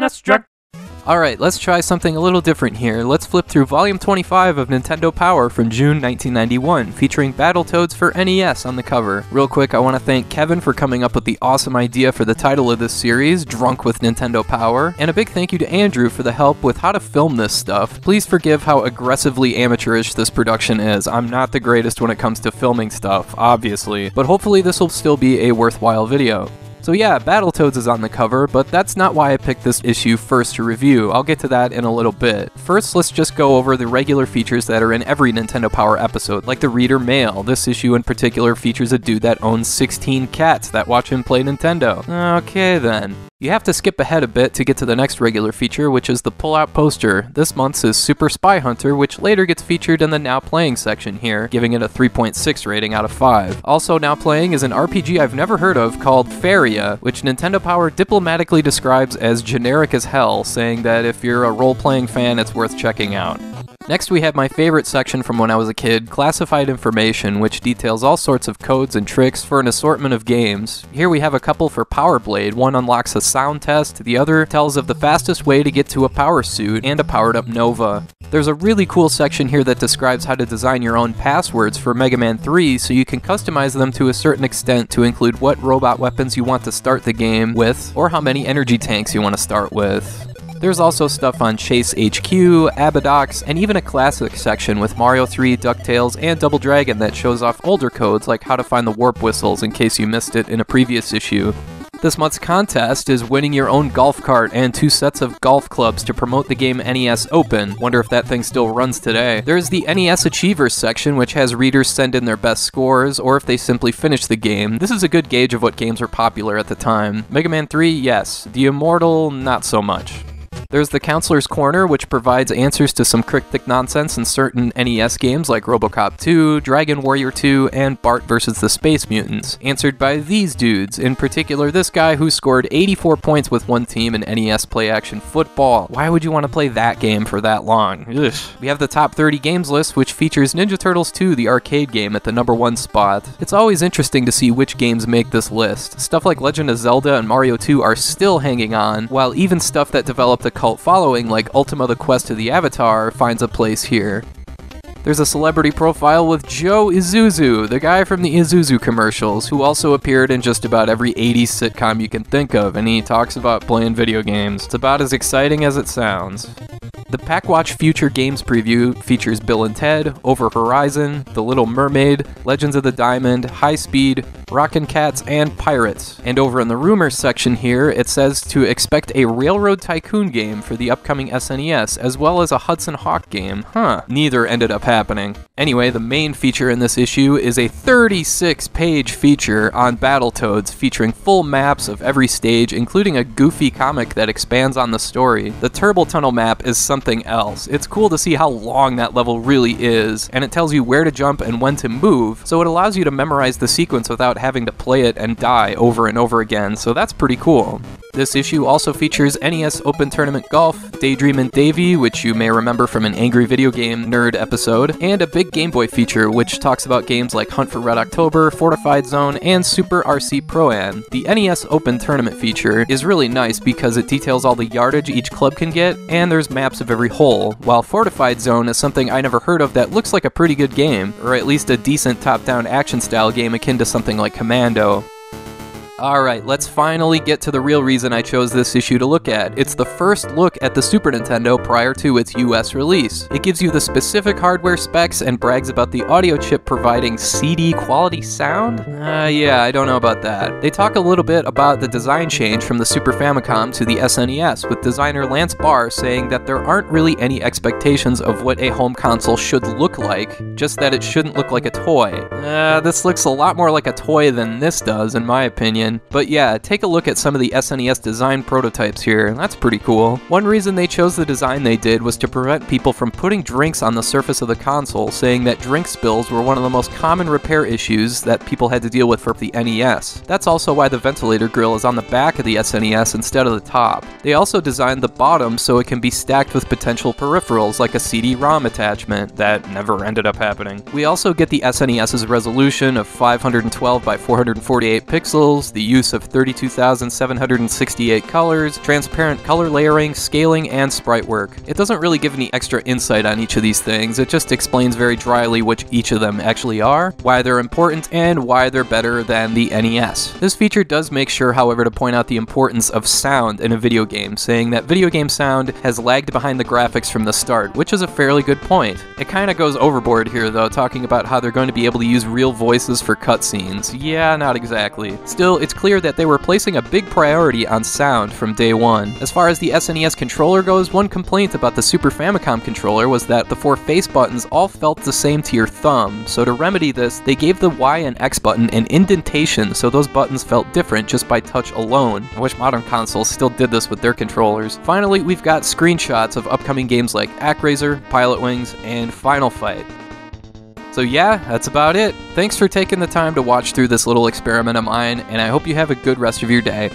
That's drunk. Alright, let's try something a little different here. Let's flip through Volume 25 of Nintendo Power from June 1991, featuring Battletoads for NES on the cover. Real quick, I want to thank Kevin for coming up with the awesome idea for the title of this series, Drunk with Nintendo Power, and a big thank you to Andrew for the help with how to film this stuff. Please forgive how aggressively amateurish this production is. I'm not the greatest when it comes to filming stuff, obviously, but hopefully this will still be a worthwhile video. So yeah, Battletoads is on the cover, but that's not why I picked this issue first to review. I'll get to that in a little bit. First, let's just go over the regular features that are in every Nintendo Power episode, like the reader mail. This issue in particular features a dude that owns 16 cats that watch him play Nintendo. Okay then. You have to skip ahead a bit to get to the next regular feature, which is the pull-out poster. This month's is Super Spy Hunter, which later gets featured in the Now Playing section here, giving it a 3.6 rating out of 5. Also, Now Playing is an RPG I've never heard of called Faria, which Nintendo Power diplomatically describes as generic as hell, saying that if you're a role-playing fan, it's worth checking out. Next we have my favorite section from when I was a kid, Classified Information, which details all sorts of codes and tricks for an assortment of games. Here we have a couple for Power Blade. One unlocks a sound test, the other tells of the fastest way to get to a power suit and a powered up Nova. There's a really cool section here that describes how to design your own passwords for Mega Man 3 so you can customize them to a certain extent to include what robot weapons you want to start the game with or how many energy tanks you want to start with. There's also stuff on Chase HQ, Abadox, and even a classic section with Mario 3, DuckTales, and Double Dragon that shows off older codes like how to find the warp whistles in case you missed it in a previous issue. This month's contest is winning your own golf cart and 2 sets of golf clubs to promote the game NES Open. Wonder if that thing still runs today. There's the NES Achievers section, which has readers send in their best scores, or if they simply finish the game. This is a good gauge of what games were popular at the time. Mega Man 3, yes. The Immortal, not so much. There's the Counselor's Corner, which provides answers to some cryptic nonsense in certain NES games like Robocop 2, Dragon Warrior 2, and Bart vs. the Space Mutants, answered by these dudes, in particular this guy who scored 84 points with one team in NES Play Action Football. Why would you want to play that game for that long? Ugh. We have the Top 30 Games list, which features Ninja Turtles 2, the arcade game, at the #1 spot. It's always interesting to see which games make this list. Stuff like Legend of Zelda and Mario 2 are still hanging on, while even stuff that developed a cult following like Ultima: The Quest to the Avatar finds a place here. There's a celebrity profile with Joe Isuzu, the guy from the Isuzu commercials, who also appeared in just about every 80s sitcom you can think of, and he talks about playing video games. It's about as exciting as it sounds. The Packwatch Future Games Preview features Bill and Ted, Over Horizon, The Little Mermaid, Legends of the Diamond, High Speed, Rockin' Cats, and Pirates. And over in the rumors section here, it says to expect a Railroad Tycoon game for the upcoming SNES, as well as a Hudson Hawk game. Huh, neither ended up happening. Anyway, the main feature in this issue is a 36-page feature on Battletoads featuring full maps of every stage, including a goofy comic that expands on the story. The Turbo Tunnel map is something else. It's cool to see how long that level really is, and it tells you where to jump and when to move, so it allows you to memorize the sequence without having to play it and die over and over again, so that's pretty cool. This issue also features NES Open Tournament Golf, Daydreamin' Davey, which you may remember from an Angry Video Game Nerd episode, and a big Game Boy feature, which talks about games like Hunt for Red October, Fortified Zone, and Super RC Pro-Am. The NES Open Tournament feature is really nice because it details all the yardage each club can get, and there's maps of every hole, while Fortified Zone is something I never heard of that looks like a pretty good game, or at least a decent top-down action-style game akin to something like Commando. Alright, let's finally get to the real reason I chose this issue to look at. It's the first look at the Super Nintendo prior to its US release. It gives you the specific hardware specs and brags about the audio chip providing CD quality sound? Yeah, I don't know about that. They talk a little bit about the design change from the Super Famicom to the SNES, with designer Lance Barr saying that there aren't really any expectations of what a home console should look like, just that it shouldn't look like a toy. This looks a lot more like a toy than this does, in my opinion. But yeah, take a look at some of the SNES design prototypes here, and that's pretty cool. One reason they chose the design they did was to prevent people from putting drinks on the surface of the console, saying that drink spills were one of the most common repair issues that people had to deal with for the NES. That's also why the ventilator grill is on the back of the SNES instead of the top. They also designed the bottom so it can be stacked with potential peripherals like a CD-ROM attachment. That never ended up happening. We also get the SNES's resolution of 512 by 448 pixels, the use of 32,768 colors, transparent color layering, scaling, and sprite work. It doesn't really give any extra insight on each of these things, it just explains very dryly what each of them actually are, why they're important, and why they're better than the NES. This feature does make sure, however, to point out the importance of sound in a video game, saying that video game sound has lagged behind the graphics from the start, which is a fairly good point. It kind of goes overboard here, though, talking about how they're going to be able to use real voices for cutscenes. Yeah, not exactly. Still, it's clear that they were placing a big priority on sound from day one. As far as the SNES controller goes, one complaint about the Super Famicom controller was that the four face buttons all felt the same to your thumb, so to remedy this, they gave the Y and X button an indentation so those buttons felt different just by touch alone. I wish modern consoles still did this with their controllers. Finally, we've got screenshots of upcoming games like ActRaiser, Pilot Wings, and Final Fight. So yeah, that's about it. Thanks for taking the time to watch through this little experiment of mine, and I hope you have a good rest of your day.